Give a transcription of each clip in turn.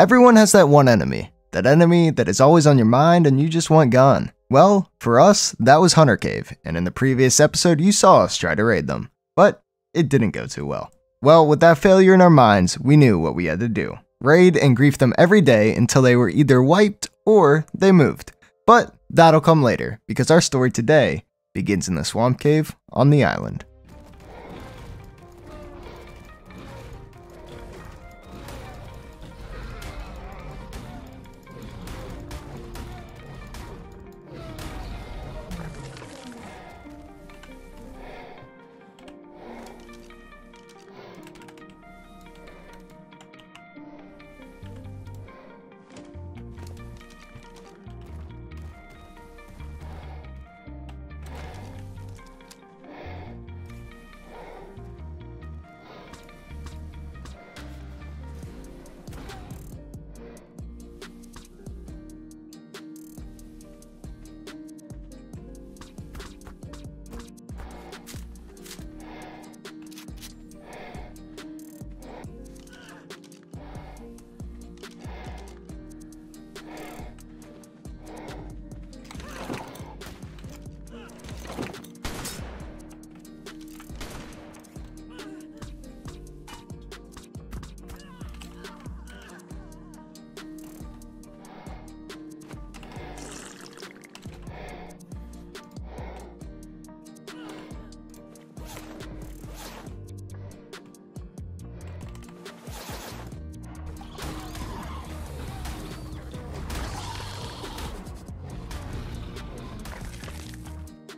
Everyone has that one enemy. That enemy that is always on your mind and you just want gone. Well, for us, that was Hunter Cave, and in the previous episode you saw us try to raid them. But it didn't go too well. Well, with that failure in our minds, we knew what we had to do. Raid and grief them every day until they were either wiped or they moved. But that'll come later, because our story today begins in the Swamp Cave on the island.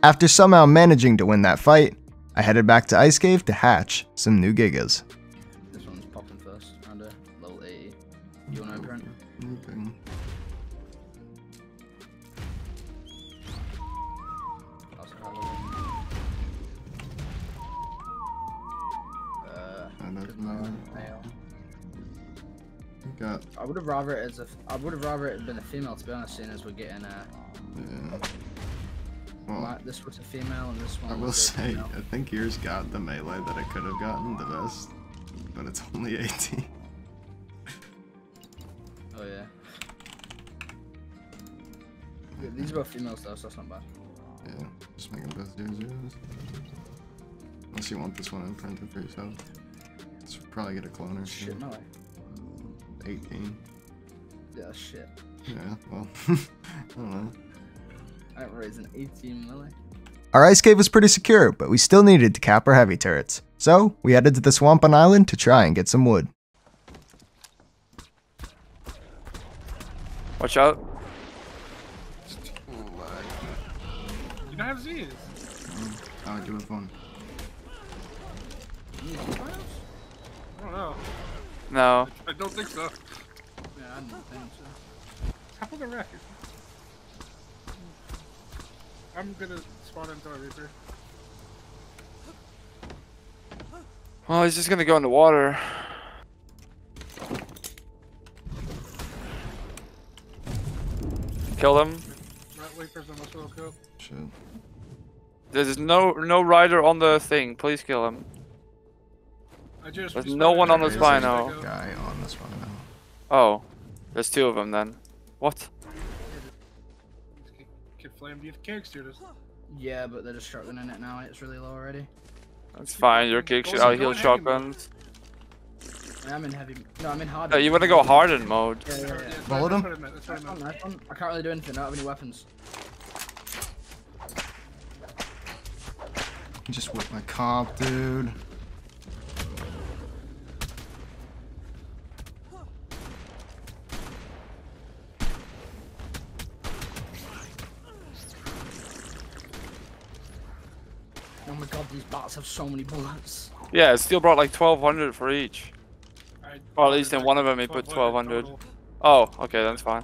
After somehow managing to win that fight, I headed back to Ice Cave to hatch some new gigas. This one's popping first, under level 80. You wanna open it? Okay. I would have rather it as a it been a female, to be honest, seeing as we're getting a. Yeah. Well, like this was a female and this one I will say, female. I think yours got the melee that I could have gotten the best, but it's only 18. Oh yeah. These are both females though, so that's not bad. Yeah, just making both 0-0s. Unless you want this one imprinted for yourself. This would probably get a clone or shit. Shit, no way. 18. Yeah, shit. Yeah, well, I don't know. An 18 melee. Our ice cave was pretty secure, but we still needed to cap our heavy turrets. So we headed to the swamp on island to try and get some wood. Watch out. You don't have Z's. I do have one. I don't know. No. I don't think so. Yeah, I don't think so. Top of the record. I'm gonna spawn into a reaper. Well, he's just gonna go in the water. Kill him. That reaper's almost well killed. Shit. There's no rider on the thing. Please kill him. There's no one on the Spino. Guy on the Spino. Oh, there's two of them then. What? Yeah, but they're just shotgun in it now and it's really low already. That's fine, your kick should out-heal shotguns. I'm in heavy... No, I'm in hard mode. You want to go hardened mode. Yeah. Bullet him? I can't really do anything, I don't have any weapons. Just whip my comp, dude. Oh my god, these bots have so many bullets. Yeah, it still brought like 1200 for each. Or at least in one of them he put 1200. Oh, okay, that's fine.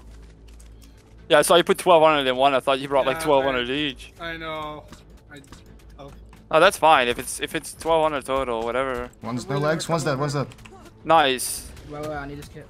Yeah, I saw you put 1200 in one, I thought you brought like 1200 each. I know. Oh. No, that's fine, if it's 1200 total, whatever. One's no legs, one's dead, one's dead. Nice. Well, I need this kit.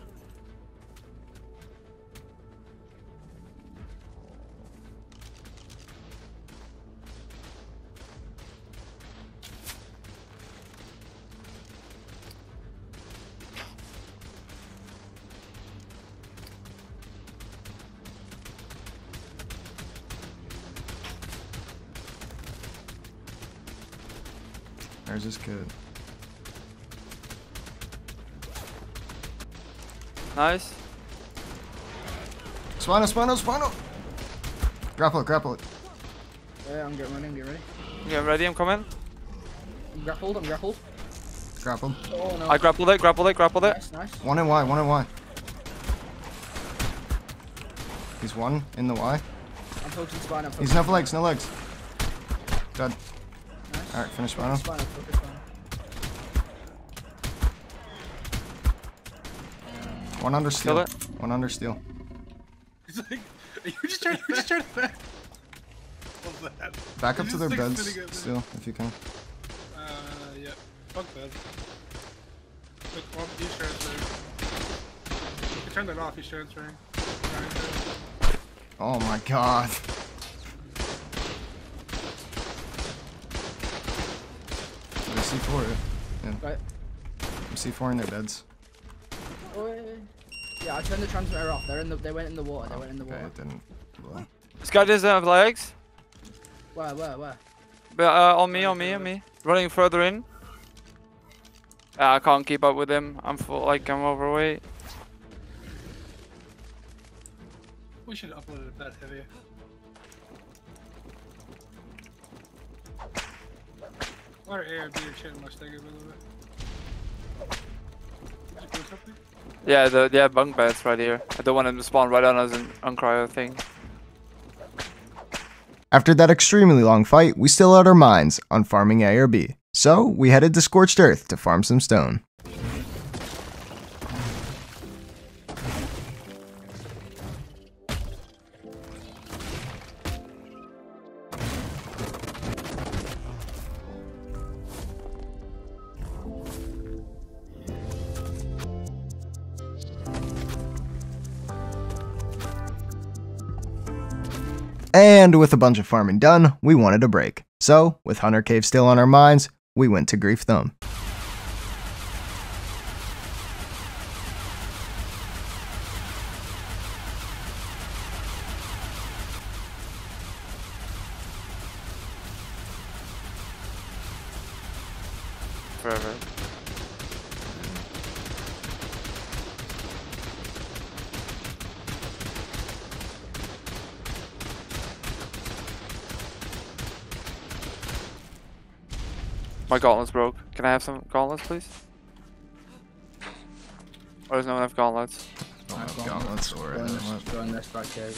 Where's this kid? Nice. Spino. Grapple it. Yeah, I'm getting ready, I'm coming. I'm grappled. Grappled. Oh, no. I grappled it. Nice. One in Y. He's one in the Y. I'm poking Spino. He's no legs. Dead. Nice. Alright, finish Spino. One under steel. Kill it. One under steel. He's like, you just trying to back. What's that? Back up to their beds still, if you can. Yeah. Fuck bed. Click off the insurance ring. You can turn that off, the insurance ring. Oh my god. There's C4. Yeah. Right. I'm C4 in their beds. Yeah, I turned the transmitter off. They went in the water. They went in the water. Well. This guy doesn't have legs. Where? But, on me. Running further in. I can't keep up with him. I'm overweight. We should upload it that heavier. Our ARB are shitting my stagger a little bit. Did you do something? Yeah, they have bunk beds right here. I don't want them to spawn right on us and uncryo thing. After that extremely long fight, we still had our minds on farming ARB. So, we headed to Scorched Earth to farm some stone. And with a bunch of farming done, we wanted a break. So, with Hunter Cave still on our minds, we went to Grief Thumb. Forever. My gauntlets broke. Can I have some gauntlets, please? Or does no one have gauntlets? I have gauntlets. Go on this back here.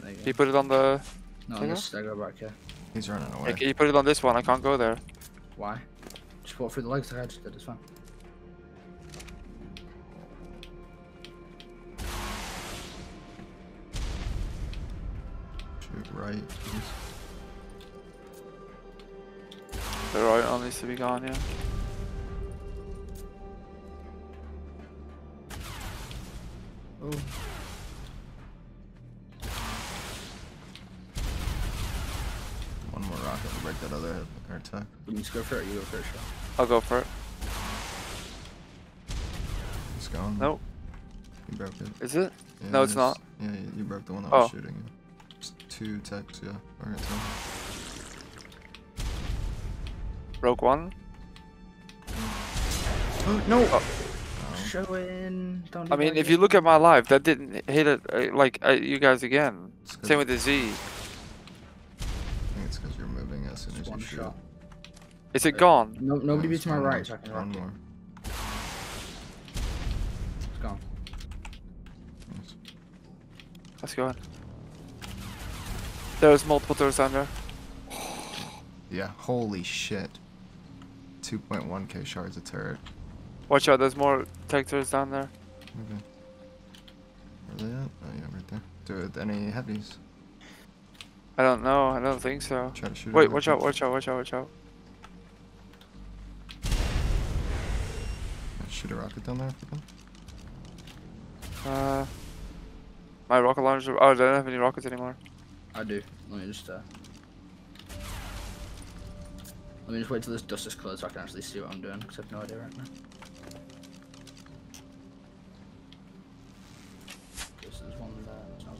Can you put it on the... No, on this stagger back here. He's running away. Hey, can you put it on this one? I can't go there. Why? Just put it through the legs like I just did. It's fine. Shoot right, please. The right arm needs to be gone, yeah. Oh. One more rocket to break that other air attack. You just go for it, you go for it, Sean. I'll go for it. It's gone. Nope. You broke it. Is it? Yeah, no, it's not. Yeah, you broke the one that was shooting. It's two attacks, yeah. All right, so. Broke one. No! Oh. Showing. Don't I mean, if you look at my life, that didn't hit it like you guys again. Same with the Z. I think it's because you're moving as soon as you shoot. Is it gone? No, nobody beats my right. So I can one more. It's gone. Nice. Let's go on. There's multiple turrets under. Yeah, holy shit. 2.1k shards a turret. Watch out, there's more detectors down there. Okay. Where are they at? Oh yeah, right there. Dude, any heavies? I don't know, I don't think so. Try to shoot. Wait, watch out. Shoot a rocket down there if you can. My rocket launcher. Oh, I don't have any rockets anymore. I do. Let me just Let me just wait till this dust is cleared so I can actually see what I'm doing, because I have no idea right now. This is one there.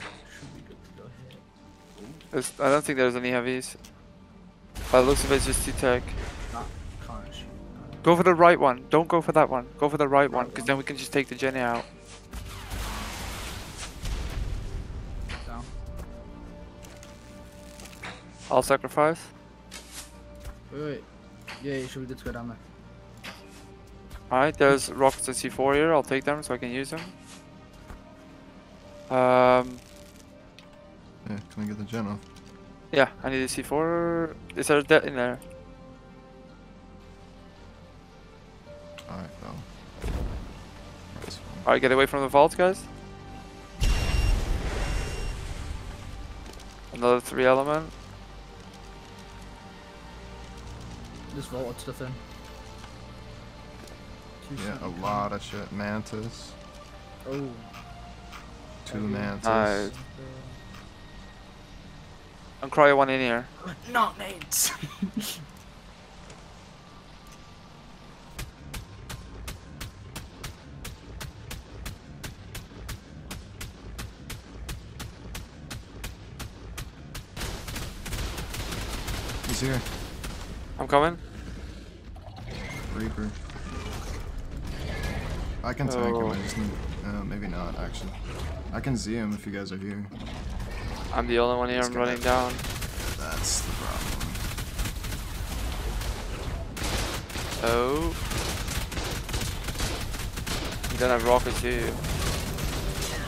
Should be good to go here. I don't think there's any heavies. By the looks of it, it's just T-Tech. Go for the right one. Don't go for that one. Go for the right one, because then we can just take the Jenny out. Down. I'll sacrifice. Wait. Yeah, you should be good to go down there. Alright, there's rockets at C4 here. I'll take them so I can use them. Yeah, can I get the gen off? Yeah, I need a C4. Is there a dead in there? Alright, no. Alright, get away from the vault, guys. Another 3 element. Just vaulted stuff in. Yeah, a lot of shit. Mantis. Oh. 2 mantis. Nice. I'm cryo one in here. Not nades. He's here. I'm coming. Reaper. I can tank him, I just need... maybe not, actually. I can Z him if you guys are here. I'm the only one here, I'm running down. That's the problem. Oh. You don't have rockets, do you?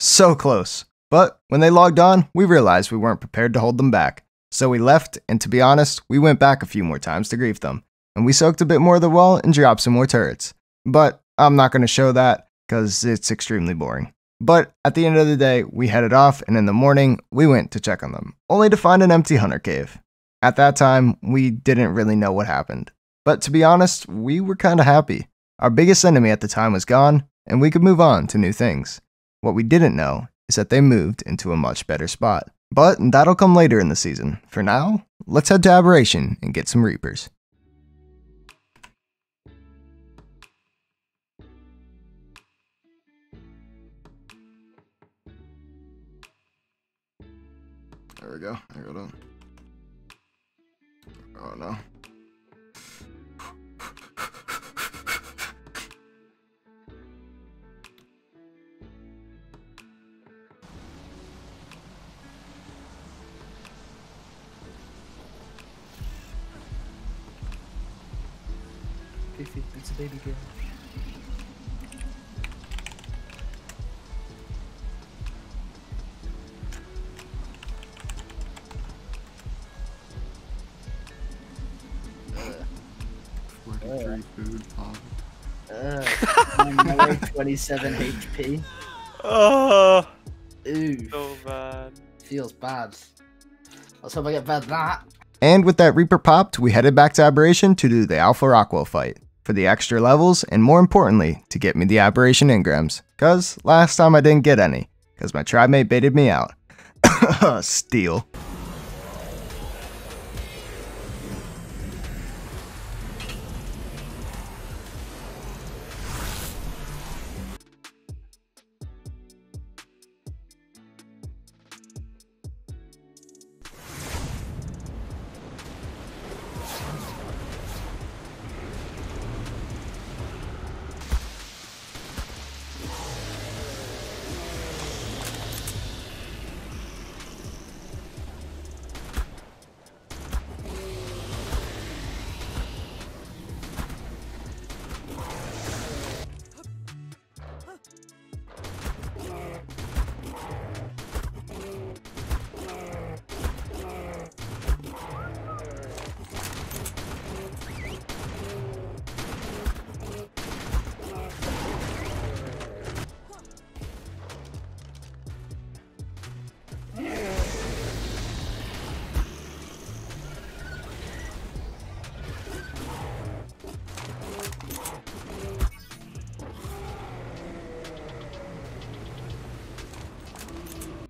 So close. But when they logged on, we realized we weren't prepared to hold them back. So we left, and to be honest, we went back a few more times to grief them. And we soaked a bit more of the wall and dropped some more turrets. But I'm not going to show that, because it's extremely boring. But at the end of the day, we headed off, and in the morning, we went to check on them, only to find an empty Hunter Cave. At that time, we didn't really know what happened. But to be honest, we were kind of happy. Our biggest enemy at the time was gone, and we could move on to new things. What we didn't know is that they moved into a much better spot. But that'll come later in the season. For now, let's head to Aberration and get some Reapers. There we go. I got it. Oh no. Goofy, it's a baby girl. I'm 27 HP. Oh, ooh, so bad. Feels bad. Let's hope I get bad that. And with that Reaper popped, we headed back to Aberration to do the Alpha Rockwell fight for the extra levels, and more importantly, to get me the Aberration Ingrams. Cause last time I didn't get any, cause my tribe mate baited me out. Steal.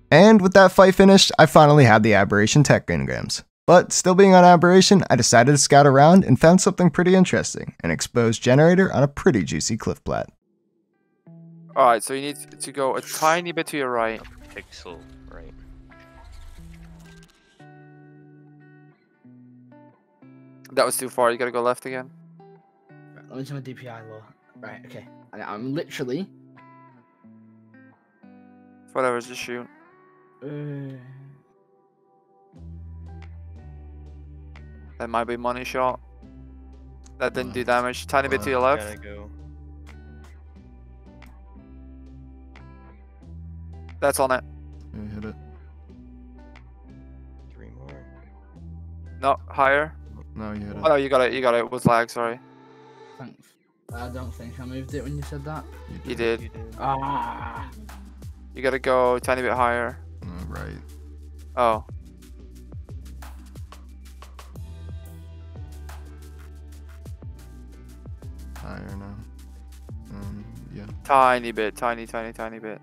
And with that fight finished, I finally had the Aberration Tech Ingrams. But still being on Aberration, I decided to scout around and found something pretty interesting, an exposed generator on a pretty juicy cliff plat. Alright, so you need to go a tiny bit to your right. A pixel, right. That was too far. You gotta go left again. Right, let me see my DPI law. Right, okay. I'm literally... Whatever, just shoot. That might be money shot. That didn't do damage. Tiny bit to your left. Go. That's on it. Yeah, hit it. Three more. No, higher. No, you hit it. Oh, no, you got it. You got it. It was lag, sorry. Thanks. I don't think I moved it when you said that. You did. You did. Ah. You gotta go a tiny bit higher. Right. Oh. Higher now. Yeah. Tiny bit, tiny bit.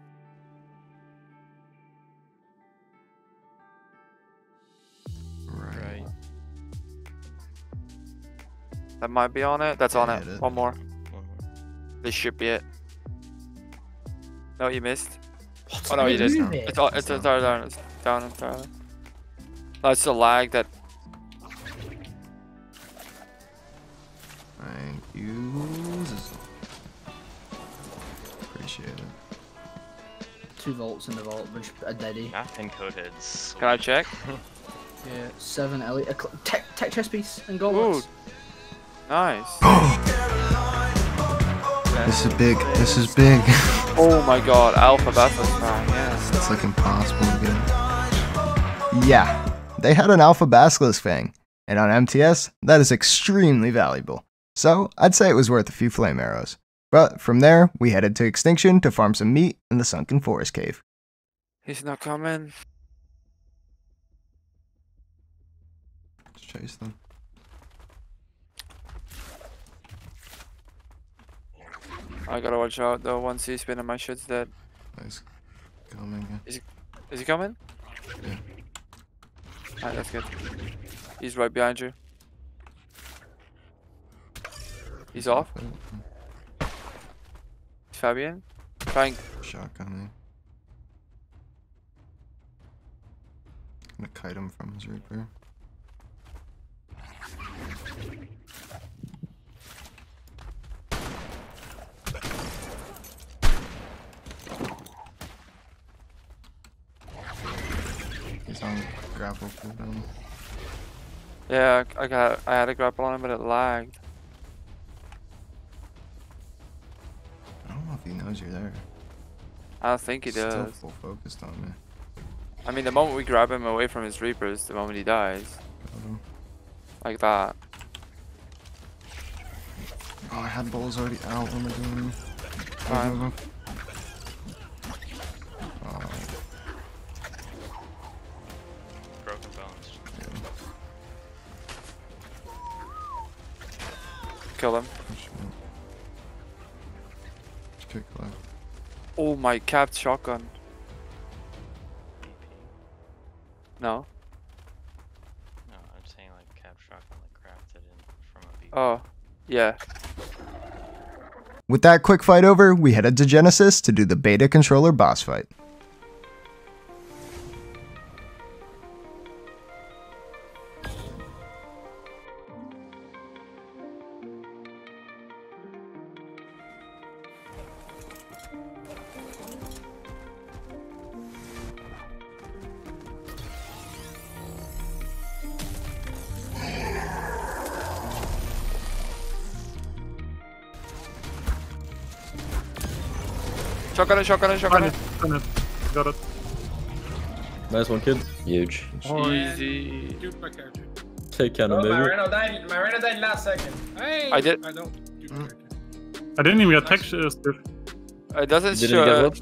Right. That might be on it. That's on it. One more. This should be it. No, you missed. Oh no, you did. It's entirely down. It's down entirely. No, it's the lag that. Thank you. Appreciate it. 2 volts in the vault, which are deady. Nothing coded. Can I check? Yeah, 7 Ellie. Tech chest piece and gold. Ooh. Nice. This is big. This is big. Oh my god, Alpha Basilisk Fang, yes. It's like impossible to get. Yeah, they had an Alpha Basilisk Fang, and on MTS, that is extremely valuable. So, I'd say it was worth a few flame arrows. But from there, we headed to Extinction to farm some meat in the Sunken Forest Cave. He's not coming. Let's chase them. I gotta watch out though, once he's been and my shit's dead. He's coming. Yeah. Is he coming? Yeah. Alright, that's good. He's right behind you. He's off. Fabian? Frank. Shotgunning. I'm gonna kite him from his reaper. Grapple for them. Yeah, I had a grapple on him, but it lagged. I don't know if he knows you're there. I don't think he does. Still full focused on me. I mean, the moment we grab him away from his reapers, the moment he dies. Got him. Like that. Oh, I had balls already out. What am I doing? Fine. Kill him. Oh my capped shotgun. No. No, I'm saying like capped shotgun like crafted in from a beat. Oh, yeah. With that quick fight over, we headed to Genesis to do the beta controller boss fight. Shotgun it. Got it. Nice one, kid. Huge. Oh, easy. Take cannon, baby. My Reno died last second. Hey, I did. I didn't even get text. It doesn't show.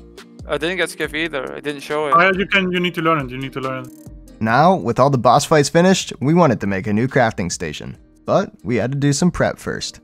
I didn't get skiff either. I didn't show it. You need to learn it. Now, with all the boss fights finished, we wanted to make a new crafting station. But we had to do some prep first.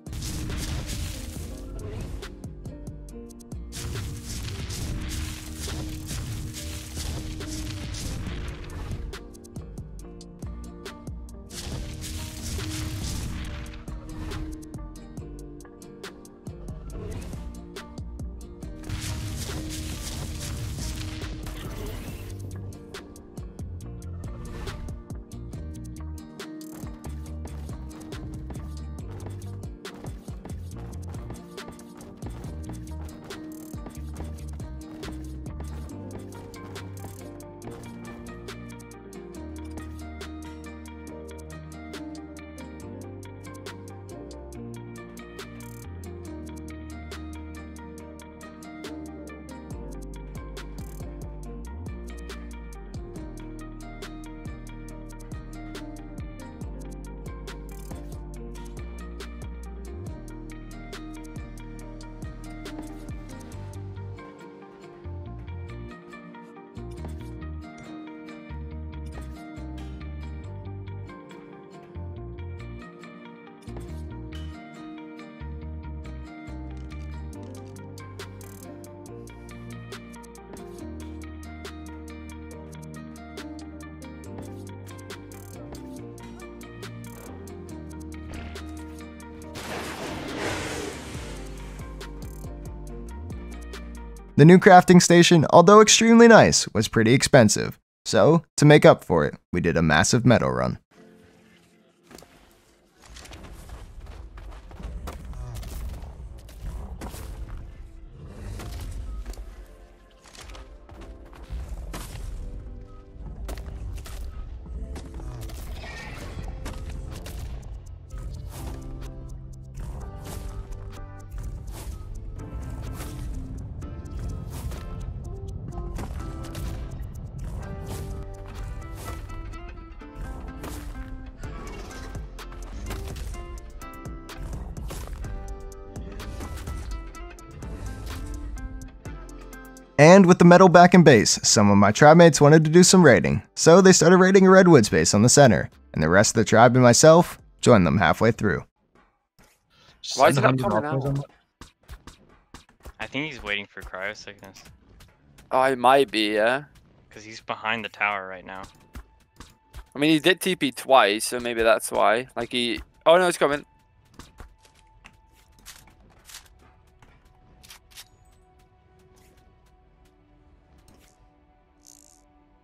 The new crafting station, although extremely nice, was pretty expensive. So, to make up for it, we did a massive meadow run. And with the metal back in base, some of my tribe mates wanted to do some raiding, so they started raiding a Redwoods base on the center, and the rest of the tribe and myself joined them halfway through. Why is it not coming out? I think he's waiting for cryosickness. Oh, he might be, yeah. Because he's behind the tower right now. I mean, he did TP twice, so maybe that's why. Like he... Oh no, it's coming.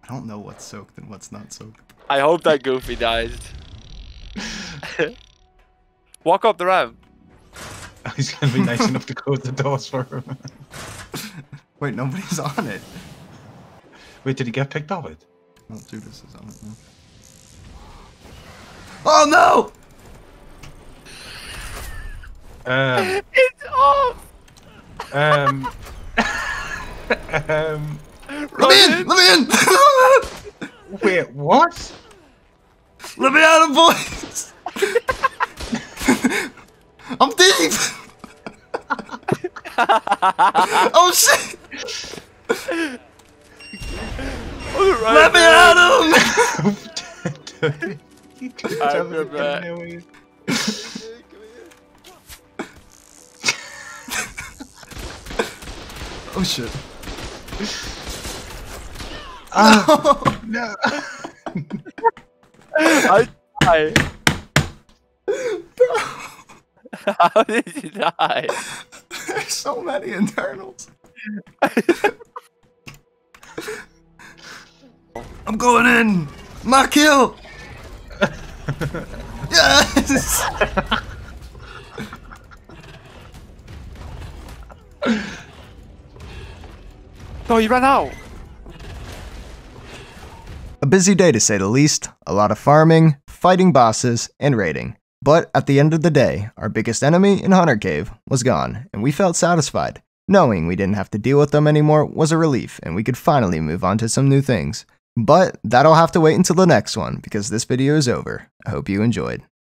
I don't know what's soaked and what's not soaked. I hope that Goofy dies. Walk up the ramp. He's gonna be nice enough to close the doors for him. Wait, nobody's on it. Wait, did he get picked up it? Oh, Judas is on it now. Oh no! It's off! Let me in! Let me in! Wait, what? Let me out of boys! I'm deep! Oh shit! Right, let me out of him! I'm your back. Oh shit. Oh no! I died. How did you die? There's so many internals. I'm going in. My kill. Yes. No, you ran out. A busy day to say the least, a lot of farming, fighting bosses, and raiding. But at the end of the day, our biggest enemy in Hunter Cave was gone, and we felt satisfied. Knowing we didn't have to deal with them anymore was a relief, and we could finally move on to some new things. But that'll have to wait until the next one, because this video is over. I hope you enjoyed.